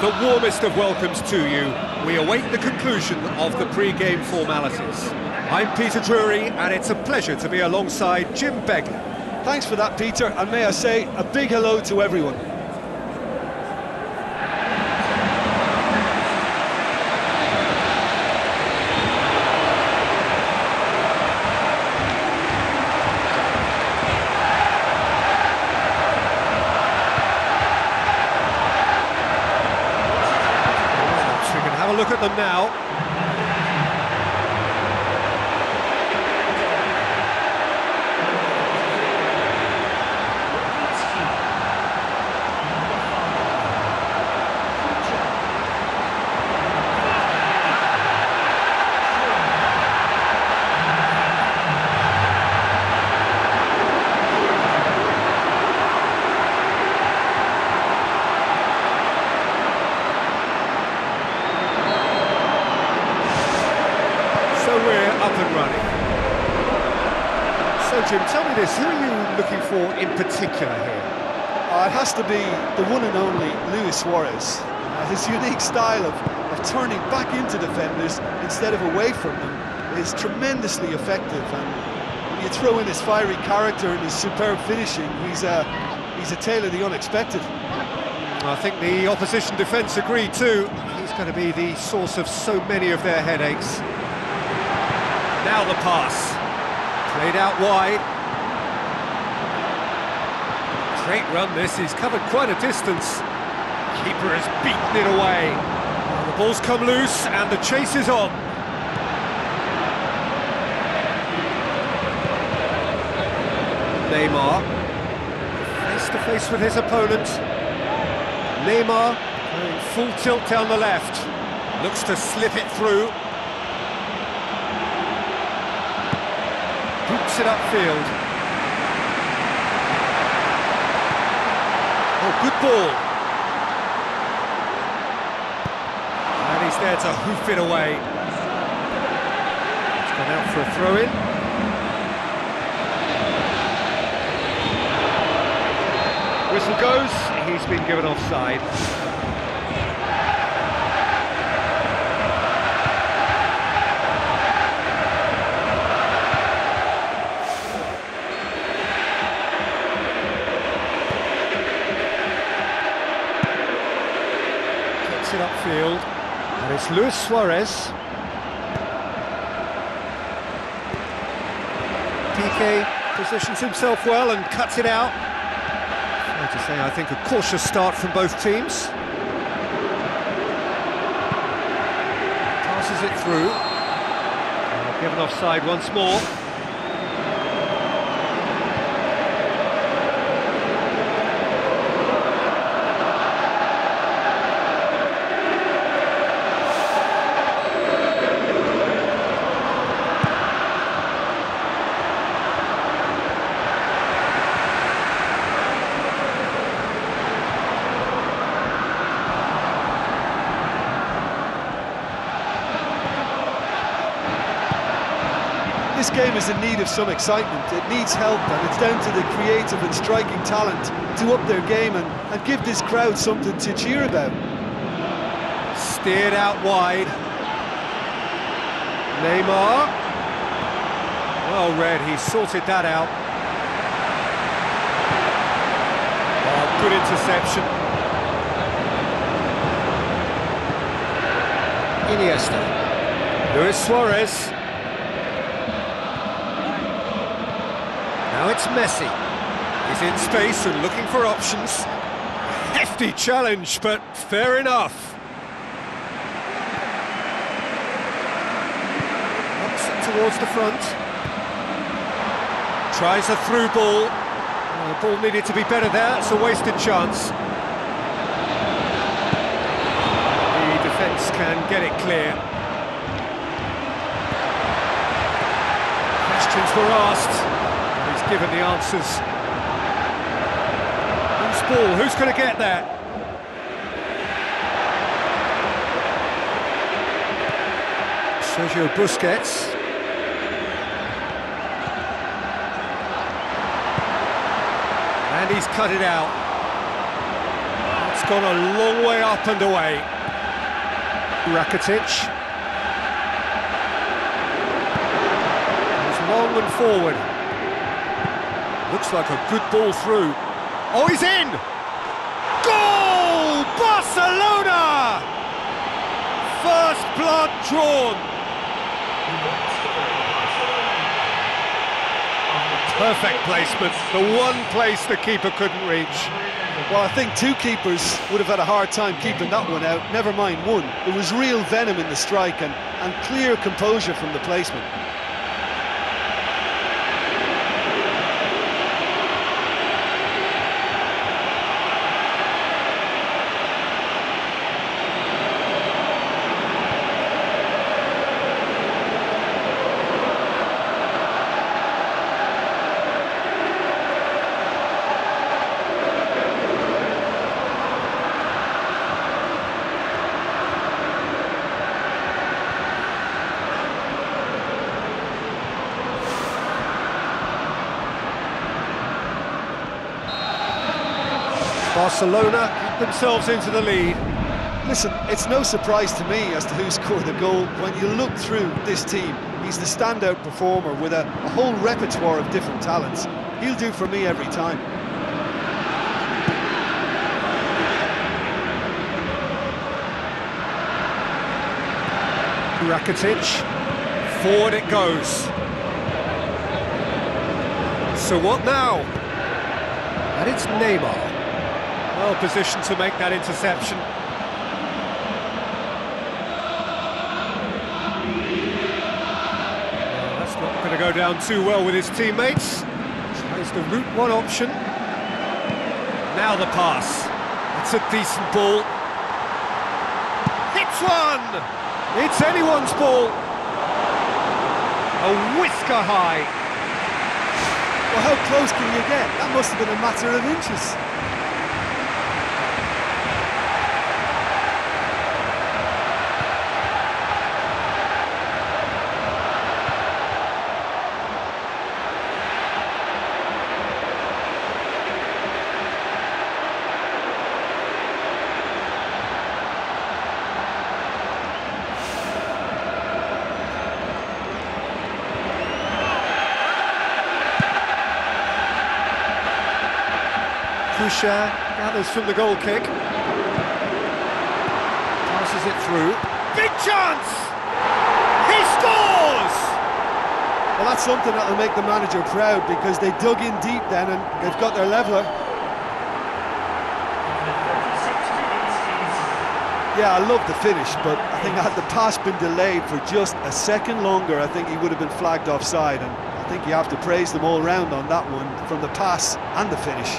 The warmest of welcomes to you. We await the conclusion of the pre-game formalities. I'm Peter Drury, and it's a pleasure to be alongside Jim Beglin. Thanks for that, Peter, and may I say a big hello to everyone. Look at them now. Jim, tell me this, who are you looking for in particular here? It has to be the one and only Luis Suarez. His unique style of turning back into defenders instead of away from them is tremendously effective. And when you throw in his fiery character and his superb finishing, he's a tale of the unexpected. I think the opposition defence agree too. He's going to be the source of so many of their headaches. Now the pass. Played out wide. Great run this, he's covered quite a distance. Keeper has beaten it away. The ball's come loose and the chase is on. Neymar, face to face with his opponent. Neymar going full tilt down the left. Looks to slip it through. Boots it upfield. Oh, good ball. And he's there to hoof it away. It's gone out for a throw-in. Whistle goes, he's been given offside. It upfield, and it's Luis Suarez. Piqué positions himself well and cuts it out. Fair to say, I think a cautious start from both teams. Passes it through. Given offside once more. This game is in need of some excitement, it needs help, and it's down to the creative and striking talent to up their game and give this crowd something to cheer about. Steered out wide. Neymar. Well read, he sorted that out. Oh, good interception. Iniesta. Luis Suarez. Now it's Messi. He's in space and looking for options. Hefty challenge, but fair enough. Knocks it towards the front. Tries a through ball. Oh, the ball needed to be better there, it's a wasted chance. The defence can get it clear. Questions were asked. Given the answers. Who's ball? Who's going to get that? Sergio Busquets. And he's cut it out. It's gone a long way up and away. Rakitic. He's long and forward. Looks like a good ball through. Oh, he's in! Goal! Barcelona! First blood drawn. Perfect placement, the one place the keeper couldn't reach. Well, I think two keepers would have had a hard time keeping that one out, never mind one. It was real venom in the strike and clear composure from the placement. Barcelona get themselves into the lead. Listen, it's no surprise to me as to who scored the goal. When you look through this team, he's the standout performer with a whole repertoire of different talents. He'll do for me every time. Rakitic, forward it goes. So what now? And it's Neymar. Well positioned to make that interception. Well, that's not going to go down too well with his teammates. Tries the route one option. Now the pass. It's a decent ball. Hits one! It's anyone's ball. A whisker high. Well, how close can you get? That must have been a matter of inches. Gathers from the goal kick, passes it through. Big chance! He scores! Well, that's something that'll make the manager proud, because they dug in deep then and they've got their leveller. Yeah, I love the finish, but I think had the pass been delayed for just a second longer, I think he would have been flagged offside, and I think you have to praise them all round on that one, from the pass and the finish.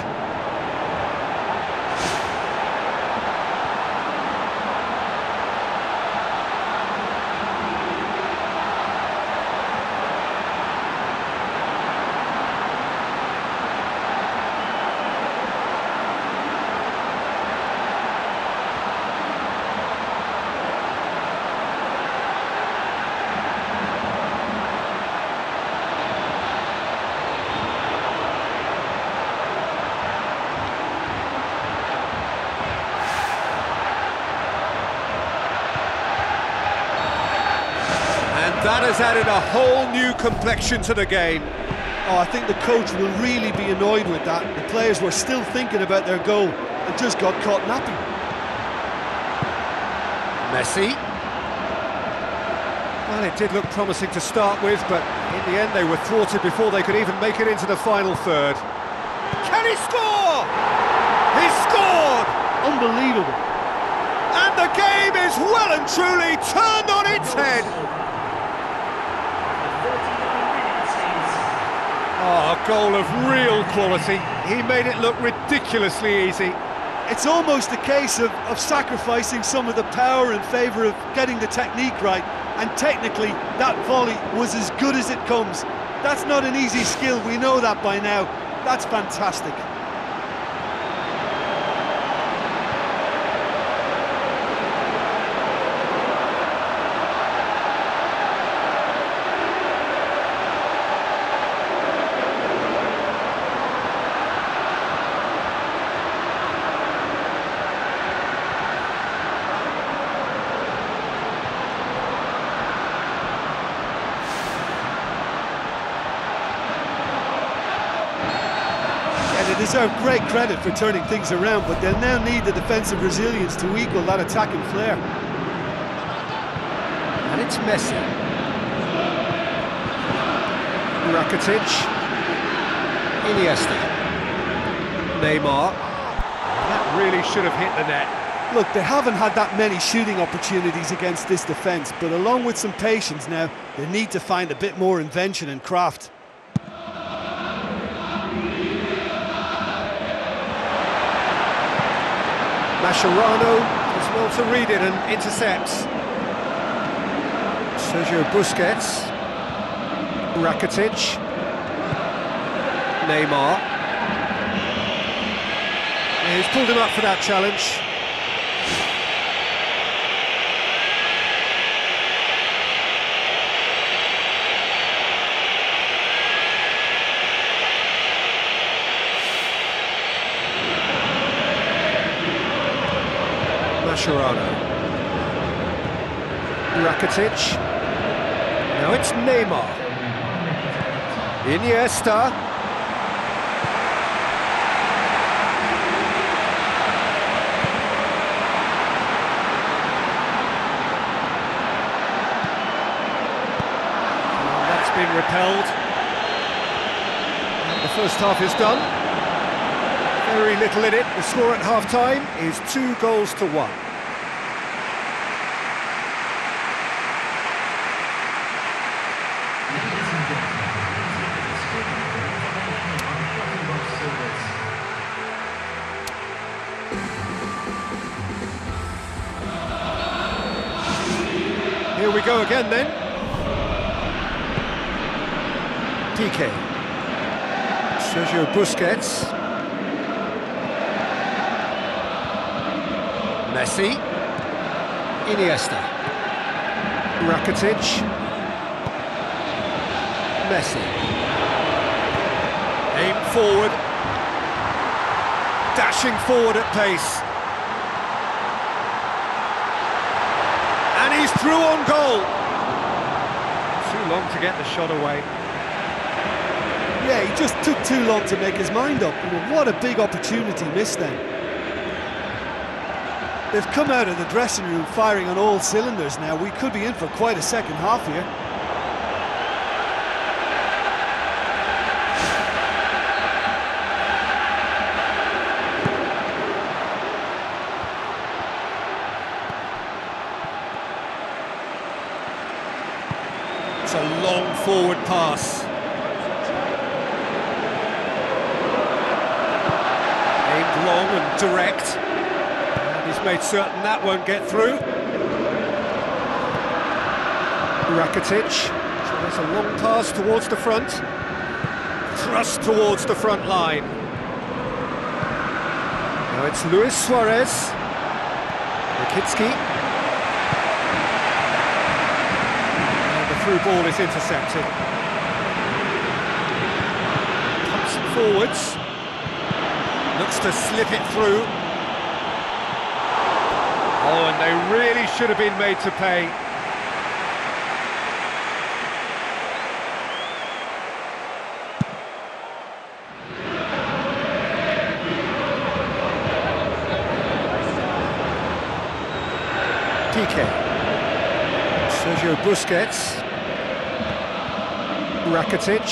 That has added a whole new complexion to the game. Oh, I think the coach will really be annoyed with that. The players were still thinking about their goal and just got caught napping. Messi. Well, it did look promising to start with, but in the end they were thwarted before they could even make it into the final third. Can he score? He scored! Unbelievable. And the game is well and truly turned on its head. Oh, a goal of real quality. He made it look ridiculously easy. It's almost a case of sacrificing some of the power in favour of getting the technique right, and technically that volley was as good as it comes. That's not an easy skill, we know that by now. That's fantastic. deserve great credit for turning things around, but they'll now need the defensive resilience to equal that attacking flair. And it's Messi. Rakitic. Iniesta. Neymar. That really should have hit the net. Look, they haven't had that many shooting opportunities against this defence, but along with some patience now, they need to find a bit more invention and craft. Mascherano is well to read it and intercepts. Sergio Busquets. Rakitic. Neymar. Yeah, he's pulled him up for that challenge. Mascherano. Rakitic. Now it's Neymar. Iniesta. Oh, that's been repelled. And the first half is done. Very little in it. The score at half-time is 2-1. Here we go again then. Piqué. Sergio Busquets. Messi. Iniesta. Rakitic. Messi. Aim forward. Dashing forward at pace. He's through on goal. Too long to get the shot away. Yeah, he just took too long to make his mind up. Well, what a big opportunity missed then. They've come out of the dressing room firing on all cylinders now. We could be in for quite a second half here. It's a long forward pass. Aimed long and direct. And he's made certain that won't get through. Rakitic. So there's a long pass towards the front. Thrust towards the front line. Now it's Luis Suarez. Rakitić. Through ball is intercepted. Pumps it forwards. Looks to slip it through. Oh, and they really should have been made to pay. Piqué. Sergio Busquets. Rakitic.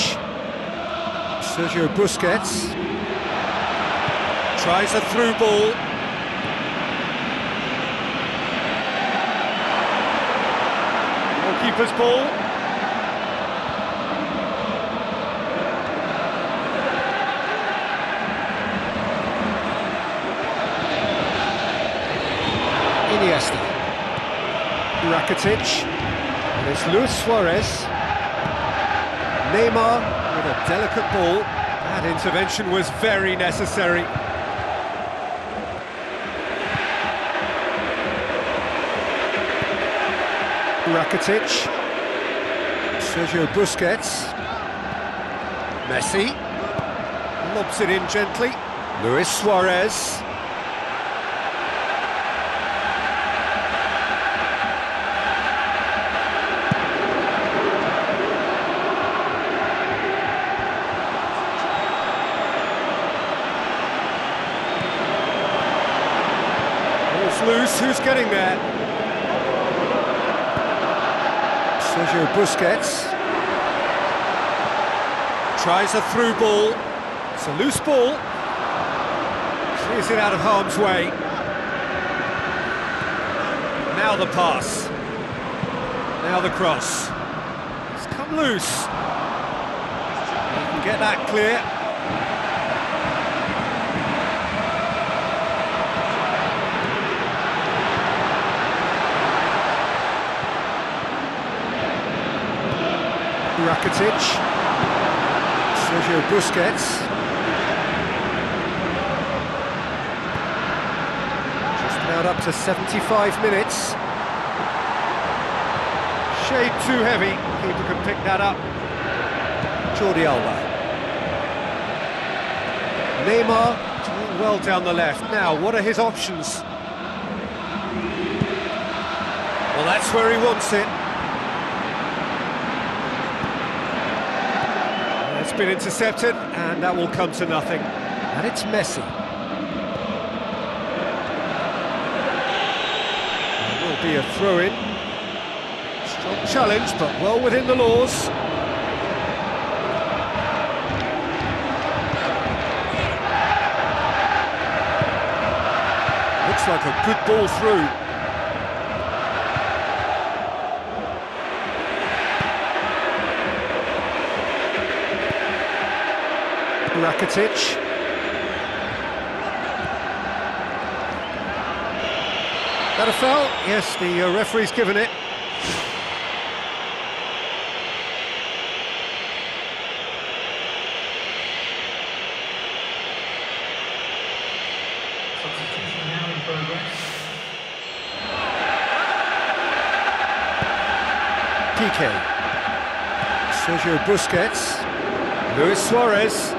Sergio Busquets tries a through ball. Goalkeeper's ball. Iniesta. Rakitic. And it's Luis Suarez. Neymar with a delicate ball. That intervention was very necessary. Rakitic. Sergio Busquets. Messi. Lobs it in gently. Luis Suarez. That's loose. Who's getting there? Sergio Busquets tries a through ball. It's a loose ball. Clears it out of harm's way. Now the pass. Now the cross. It's come loose. You can get that clear. Rakitic, Sergio Busquets, just about up to 75 minutes. Shade too heavy, keeper can pick that up. Jordi Alba. Neymar doing well down the left. Now, what are his options? Well, that's where he wants it. It's been intercepted, and that will come to nothing. And it's Messi. It will be a throw-in. Strong challenge, but well within the laws. Looks like a good ball through. Rakitic. That a foul? Yes, the referee's given it. Substitution now in progress. Piqué. Sergio Busquets. Luis Suarez.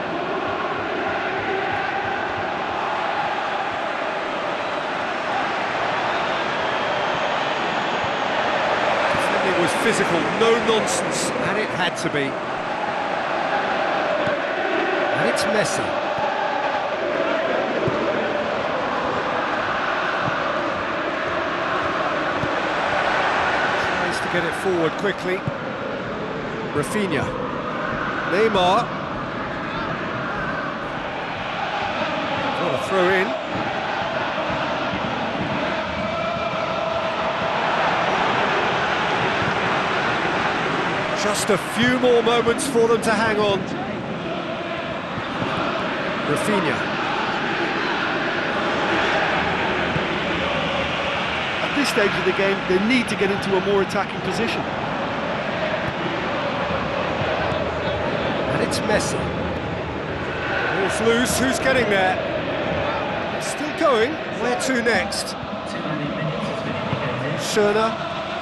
Physical, no nonsense, and it had to be. And it's Messi. Tries to get it forward quickly. Rafinha. Neymar. Got a throw in. Just a few more moments for them to hang on. Rafinha. At this stage of the game, they need to get into a more attacking position. And it's Messi. Ball's loose, who's getting there? Still going, where to next? Schürrle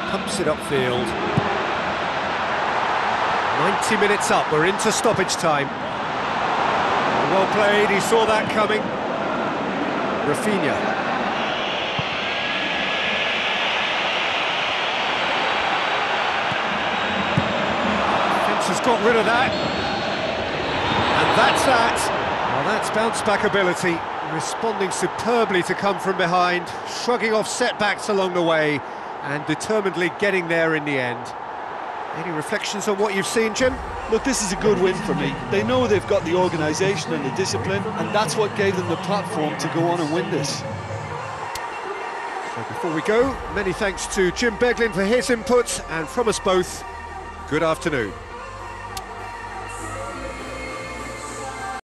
pumps it upfield. 90 minutes up, we're into stoppage time. Well played, he saw that coming. Rafinha. Defense has got rid of that. And that's that. Well, that's bounce-back ability. Responding superbly to come from behind, shrugging off setbacks along the way, and determinedly getting there in the end. Any reflections on what you've seen, Jim? Look, this is a good win for me. They know they've got the organisation and the discipline, and that's what gave them the platform to go on and win this. So before we go, many thanks to Jim Beglin for his input, and from us both, good afternoon.